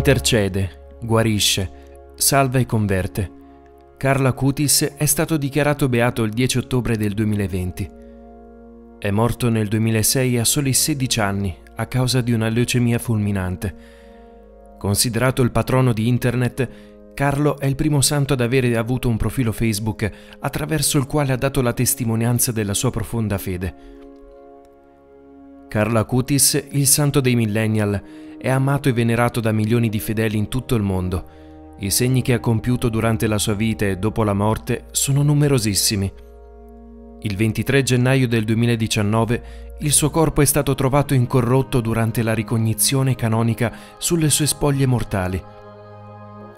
Intercede, guarisce, salva e converte. Carlo Acutis è stato dichiarato beato il 10 ottobre del 2020. È morto nel 2006 a soli 16 anni a causa di una leucemia fulminante. Considerato il patrono di Internet, Carlo è il primo santo ad avere avuto un profilo Facebook attraverso il quale ha dato la testimonianza della sua profonda fede. Carlo Acutis, il santo dei millennial, è amato e venerato da milioni di fedeli in tutto il mondo. I segni che ha compiuto durante la sua vita e dopo la morte sono numerosissimi. Il 23 gennaio del 2019 il suo corpo è stato trovato incorrotto durante la ricognizione canonica sulle sue spoglie mortali.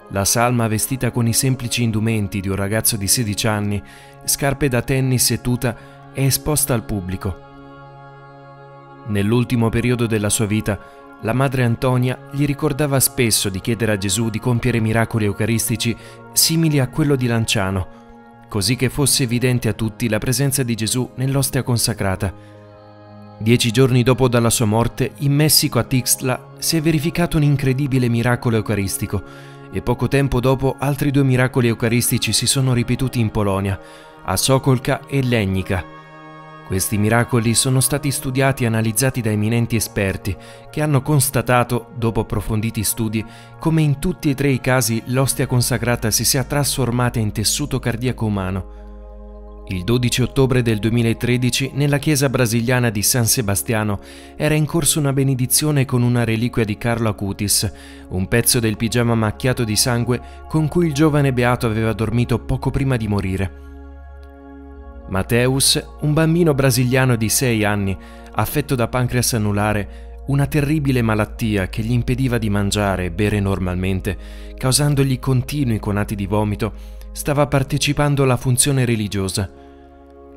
La salma, vestita con i semplici indumenti di un ragazzo di 16 anni, scarpe da tennis e tuta, è esposta al pubblico. Nell'ultimo periodo della sua vita, la madre Antonia gli ricordava spesso di chiedere a Gesù di compiere miracoli eucaristici simili a quello di Lanciano, così che fosse evidente a tutti la presenza di Gesù nell'ostia consacrata. 10 giorni dopo dalla sua morte, in Messico a Tixtla, si è verificato un incredibile miracolo eucaristico e poco tempo dopo altri 2 miracoli eucaristici si sono ripetuti in Polonia, a Sokolka e Legnica. Questi miracoli sono stati studiati e analizzati da eminenti esperti che hanno constatato, dopo approfonditi studi, come in tutti e 3 i casi l'ostia consacrata si sia trasformata in tessuto cardiaco umano. Il 12 ottobre del 2013, nella chiesa brasiliana di San Sebastiano, era in corso una benedizione con una reliquia di Carlo Acutis, un pezzo del pigiama macchiato di sangue con cui il giovane beato aveva dormito poco prima di morire. Mateus, un bambino brasiliano di 6 anni, affetto da pancreas anulare, una terribile malattia che gli impediva di mangiare e bere normalmente, causandogli continui conati di vomito, stava partecipando alla funzione religiosa.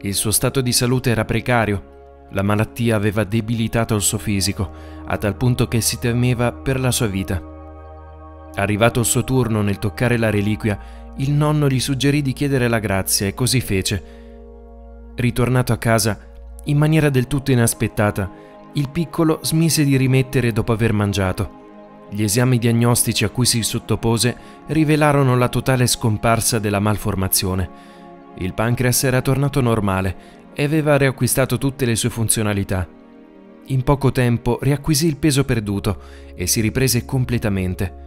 Il suo stato di salute era precario, la malattia aveva debilitato il suo fisico, a tal punto che si temeva per la sua vita. Arrivato il suo turno nel toccare la reliquia, il nonno gli suggerì di chiedere la grazia e così fece. Ritornato a casa, in maniera del tutto inaspettata, il piccolo smise di rimettere dopo aver mangiato. Gli esami diagnostici a cui si sottopose rivelarono la totale scomparsa della malformazione. Il pancreas era tornato normale e aveva riacquistato tutte le sue funzionalità. In poco tempo riacquisì il peso perduto e si riprese completamente.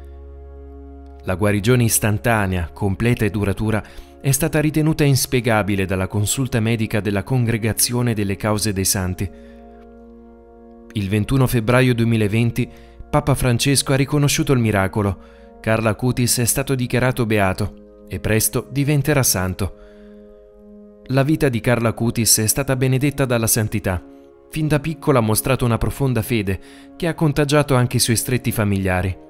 La guarigione istantanea, completa e duratura è stata ritenuta inspiegabile dalla consulta medica della Congregazione delle Cause dei Santi. Il 21 febbraio 2020 Papa Francesco ha riconosciuto il miracolo. Carlo Acutis è stato dichiarato beato e presto diventerà santo. La vita di Carlo Acutis è stata benedetta dalla santità. Fin da piccolo ha mostrato una profonda fede che ha contagiato anche i suoi stretti familiari.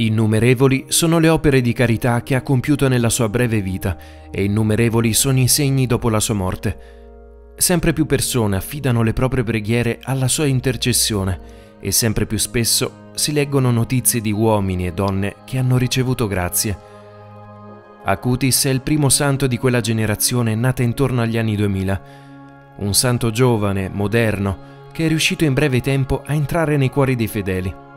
Innumerevoli sono le opere di carità che ha compiuto nella sua breve vita e innumerevoli sono i segni dopo la sua morte. Sempre più persone affidano le proprie preghiere alla sua intercessione e sempre più spesso si leggono notizie di uomini e donne che hanno ricevuto grazie. Acutis è il primo santo di quella generazione nata intorno agli anni 2000. Un santo giovane, moderno, che è riuscito in breve tempo a entrare nei cuori dei fedeli.